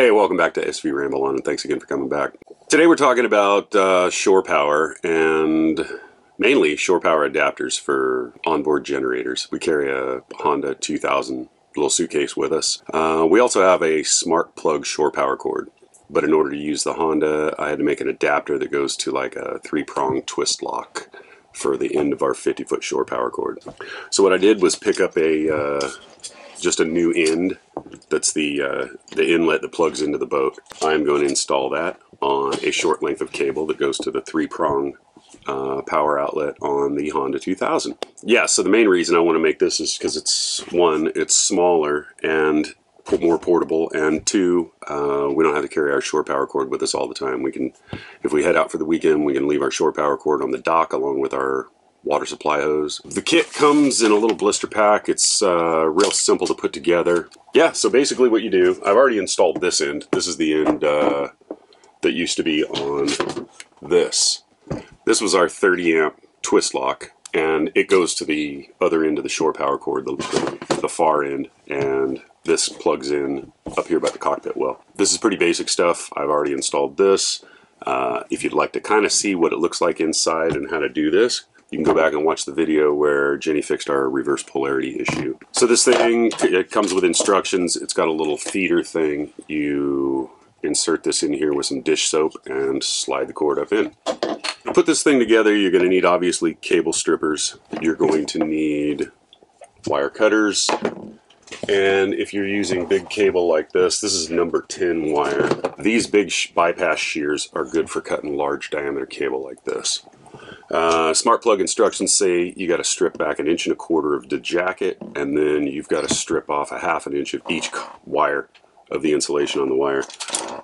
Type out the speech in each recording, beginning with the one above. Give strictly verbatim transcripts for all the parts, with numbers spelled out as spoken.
Hey, welcome back to S V Ramble On, and thanks again for coming back. Today we're talking about uh, shore power, and mainly shore power adapters for onboard generators. We carry a Honda two thousand little suitcase with us. Uh, we also have a Smart Plug shore power cord, but in order to use the Honda, I had to make an adapter that goes to like a three-prong twist lock for the end of our fifty-foot shore power cord. So what I did was pick up a uh, just a new end. That's the uh, the inlet that plugs into the boat. I'm going to install that on a short length of cable that goes to the three-prong uh, power outlet on the Honda two thousand. Yeah, so the main reason I want to make this is because it's, one, it's smaller and more portable, and two, uh, we don't have to carry our shore power cord with us all the time. We can, if we head out for the weekend, we can leave our shore power cord on the dock along with our water supply hose. The kit comes in a little blister pack. It's uh, real simple to put together. Yeah, so basically what you do, I've already installed this end. This is the end uh, that used to be on this. This was our thirty amp twist lock, and it goes to the other end of the shore power cord, the, the far end, and this plugs in up here by the cockpit well. This is pretty basic stuff. I've already installed this. Uh, if you'd like to kind of see what it looks like inside and how to do this, you can go back and watch the video where Jenny fixed our reverse polarity issue. So this thing, it comes with instructions. It's got a little feeder thing. You insert this in here with some dish soap and slide the cord up in. To put this thing together, you're going to need, obviously, cable strippers. You're going to need wire cutters. And if you're using big cable like this, this is number ten wire. These big sh- bypass shears are good for cutting large diameter cable like this. Uh, Smart Plug instructions say you got to strip back an inch and a quarter of the jacket, and then you've got to strip off a half an inch of each wire of the insulation on the wire.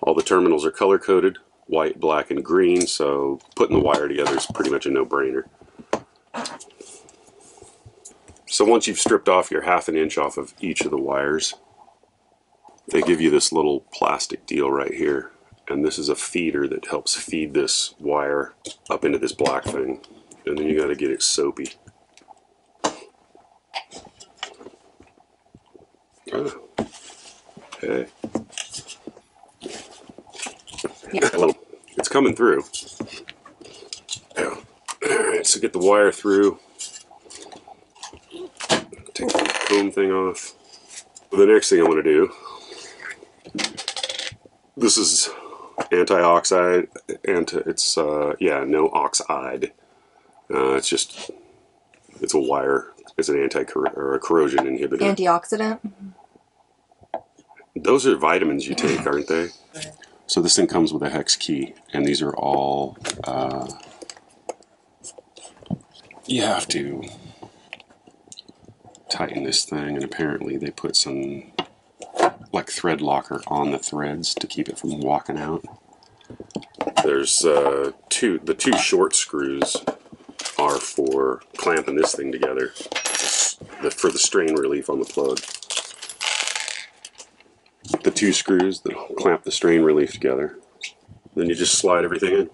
All the terminals are color coded, white, black, and green, so putting the wire together is pretty much a no-brainer. So once you've stripped off your half an inch off of each of the wires, they give you this little plastic deal right here. And this is a feeder that helps feed this wire up into this black thing, and then you got to get it soapy. Oh. Hey, it's coming through. All right, so get the wire through. Take the comb thing off. The next thing I want to do. This is. Antioxide, anti, it's, uh, yeah, no oxide. Uh, it's just, it's a wire. It's an anti-corrosion or a corrosion inhibitor. Antioxidant? Those are vitamins you take, aren't they? So this thing comes with a hex key, and these are all, uh, you have to tighten this thing, and apparently they put some like thread locker on the threads to keep it from walking out. There's uh, two, the two short screws are for clamping this thing together, the, for the strain relief on the plug. The two screws that clamp the strain relief together. Then you just slide everything in.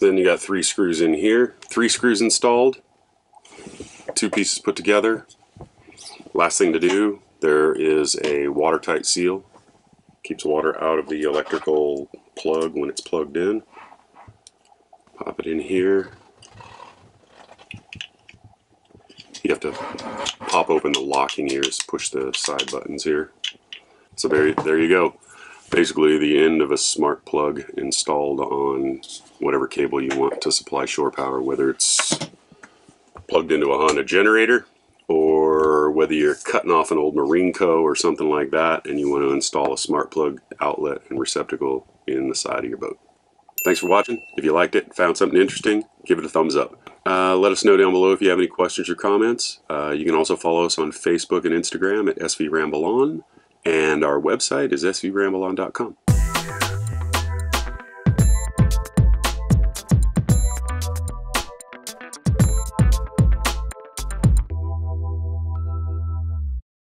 Then you got three screws in here, three screws installed, two pieces put together. Last thing to do, there is a watertight seal. Keeps water out of the electrical plug when it's plugged in. Pop it in here. You have to pop open the locking ears, push the side buttons here. So there, there you go. Basically the end of a Smart Plug installed on whatever cable you want to supply shore power, whether it's plugged into a Honda generator or whether you're cutting off an old Marinco or something like that and you want to install a Smart Plug outlet and receptacle in the side of your boat. Thanks for watching. If you liked it, found something interesting, give it a thumbs up. Uh, let us know down below if you have any questions or comments. Uh, you can also follow us on Facebook and Instagram at S V Ramble On. And our website is S V Ramble On dot com.